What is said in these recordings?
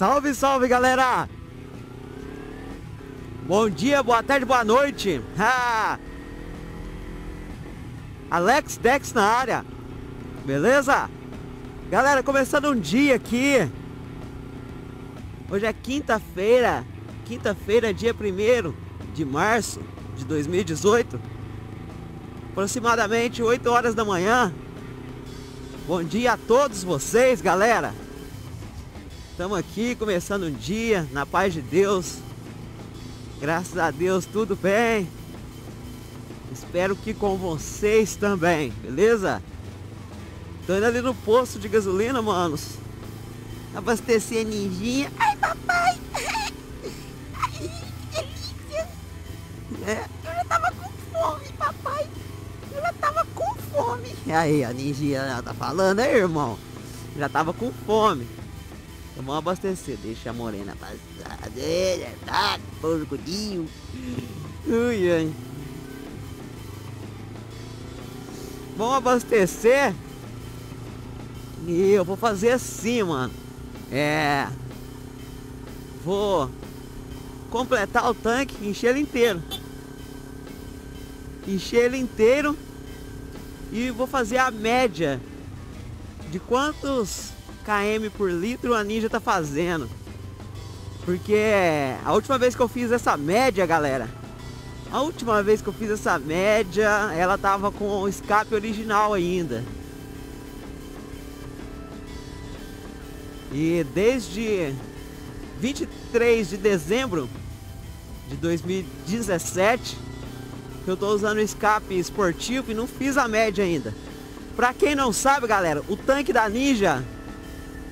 Salve, salve, galera! Bom dia, boa tarde, boa noite! Alex Dex na área, beleza? Galera, começando um dia aqui. Hoje é quinta-feira, dia 1º de março de 2018. Aproximadamente 8 horas da manhã. Bom dia a todos vocês, galera. Estamos aqui começando um dia na paz de Deus. Graças a Deus, tudo bem. Espero que com vocês também, beleza? Tô indo ali no posto de gasolina, manos. Abastecer a Ninjinha. Ai, papai! Ai, que delícia! É. Eu já tava com fome, papai! Eu já tava com fome! E aí, a Ninjinha já tá falando aí, irmão. Já tava com fome. Então vamos abastecer. Deixa a morena passar. Tá, porcudinho. Ui, ai. Vamos abastecer. E eu vou fazer assim, mano. Vou completar o tanque, encher ele inteiro. E vou fazer a média de quantos km por litro a Ninja tá fazendo. Porque a última vez que eu fiz essa média, galera, ela tava com o escape original ainda. E desde 23 de dezembro de 2017 que eu tô usando o escape esportivo e não fiz a média ainda. Pra quem não sabe, galera, o tanque da Ninja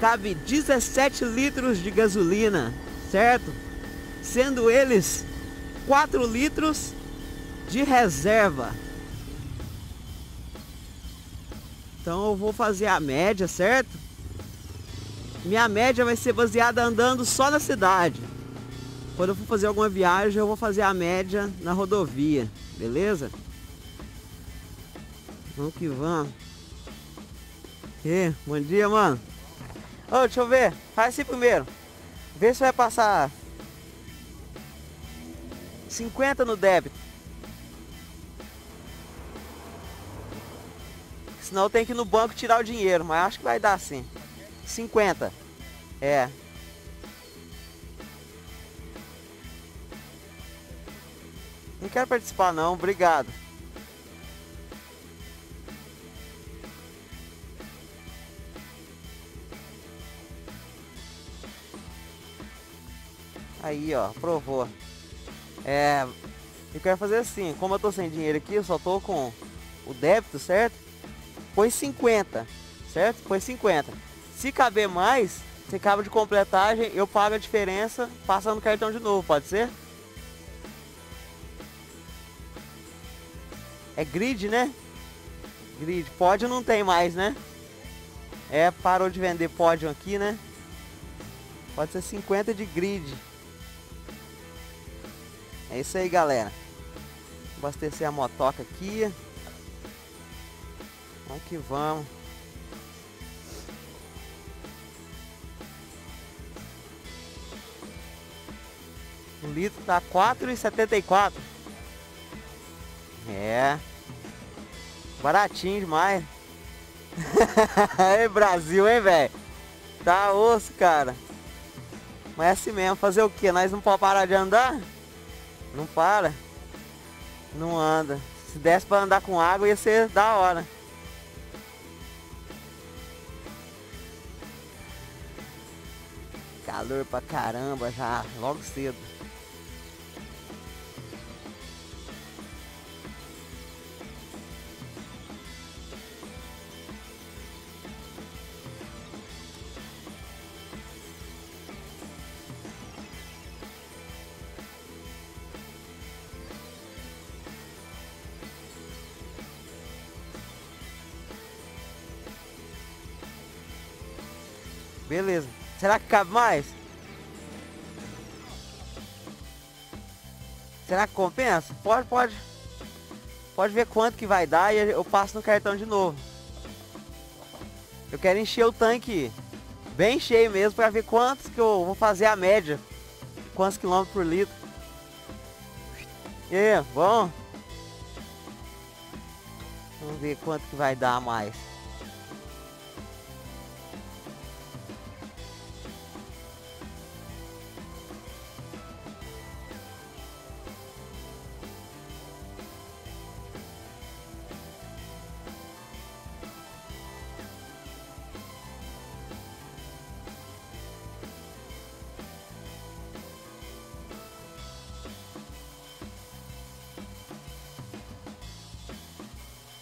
cabe 17 litros de gasolina, certo? Sendo eles 4 litros de reserva. Então eu vou fazer a média, certo? Minha média vai ser baseada andando só na cidade. Quando eu for fazer alguma viagem, eu vou fazer a média na rodovia, beleza? Vamos que vamos. E, bom dia, mano. Ô, deixa eu ver. Faz assim primeiro. Vê se vai passar 50 no débito. Senão eu tenho que ir no banco tirar o dinheiro, mas acho que vai dar sim. 50. É. Não quero participar não, obrigado. Aí, ó, aprovou. É, eu quero fazer assim, como eu tô sem dinheiro aqui, eu só tô com o débito, certo? Põe 50, certo? Põe 50. Se caber mais, se acaba de completagem, eu pago a diferença passando o cartão de novo, pode ser? É grid, né? Grid. Pódio não tem mais, né? É, parou de vender pódio aqui, né? Pode ser 50 de grid. É isso aí, galera. Abastecer a motoca aqui. Vamos que vamos. O litro tá 4,74. É. Baratinho demais. É Brasil, hein, velho? Tá osso, cara. Mas é assim mesmo. Fazer o que? Nós não podemos parar de andar? Não para. Não anda. Se desse pra andar com água, ia ser da hora. Calor pra caramba já. Logo cedo. Beleza. Será que cabe mais? Será que compensa? Pode ver quanto que vai dar e eu passo no cartão de novo. Eu quero encher o tanque bem cheio mesmo, para ver quantos que eu vou fazer a média, quantos quilômetros por litro. É bom. Vamos ver quanto que vai dar mais.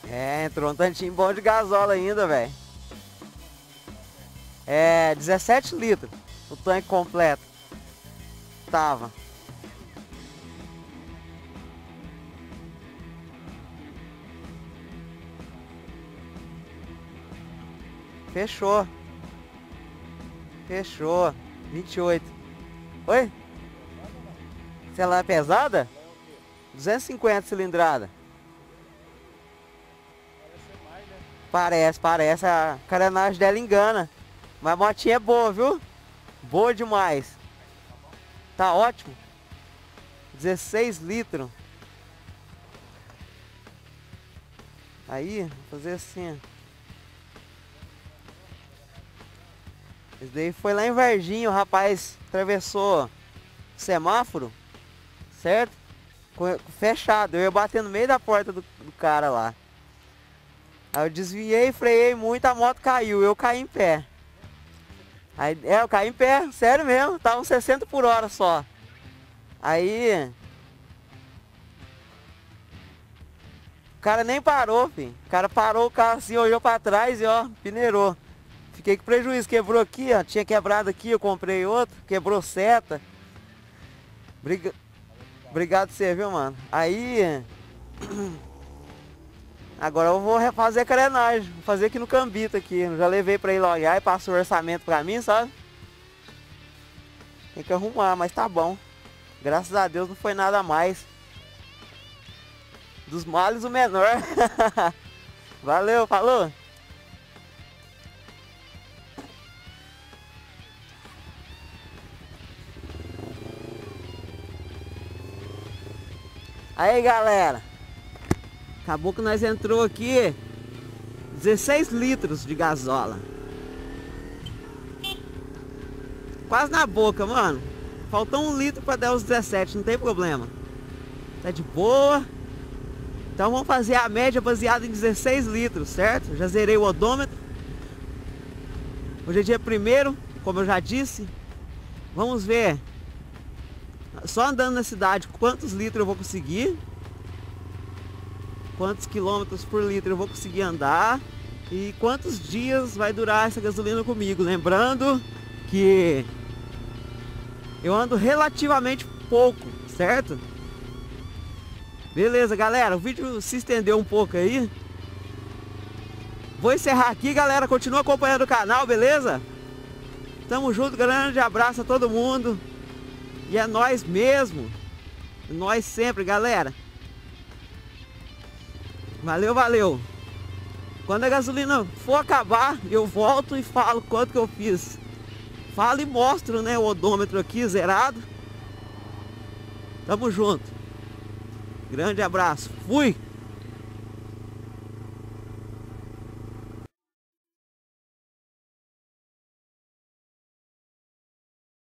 É, entrou um tantinho bom de gasola ainda, velho. É, 17 litros o tanque completo. Tava. Fechou. Fechou. 28. Oi? Se ela é pesada? 250 cilindrada. Parece, a carenagem dela engana. Mas a motinha é boa, viu? Boa demais. Tá ótimo. 16 litros. Aí, vou fazer assim. Esse daí foi lá em Varginha, o rapaz atravessou o semáforo, certo? Fechado, eu ia bater no meio da porta do cara lá. Aí eu desviei, freiei muito, a moto caiu, eu caí em pé. Aí, eu caí em pé, sério mesmo, tava uns 60 por hora só. Aí... o cara nem parou, filho. O cara parou o carro assim, olhou pra trás e ó, peneirou. Fiquei com prejuízo, quebrou aqui, ó, tinha quebrado aqui, eu comprei outro, quebrou seta. Obrigado você, viu, mano? Aí... agora eu vou refazer a carenagem, vou fazer aqui no Cambito aqui. Eu já levei pra ele olhar e passou o orçamento pra mim, sabe? Tem que arrumar, mas tá bom. Graças a Deus não foi nada mais. Dos males o menor. Valeu, falou! Aí galera! Acabou que nós entrou aqui 16 litros de gasola. Quase na boca, mano. Faltou um litro para dar os 17, não tem problema. Tá de boa. Então vamos fazer a média baseada em 16 litros, certo? Já zerei o odômetro. Hoje é dia 1º, como eu já disse. Vamos ver. Só andando na cidade quantos litros eu vou conseguir. Quantos quilômetros por litro eu vou conseguir andar e quantos dias vai durar essa gasolina comigo. Lembrando que eu ando relativamente pouco, certo? Beleza, galera, o vídeo se estendeu um pouco aí. Vou encerrar aqui, galera, continua acompanhando o canal, beleza? Tamo junto, grande abraço a todo mundo. E é nós mesmo. Nós sempre, galera. Valeu, valeu. Quando a gasolina for acabar, eu volto e falo quanto que eu fiz. Falo e mostro, né, o odômetro aqui zerado. Tamo junto. Grande abraço. Fui!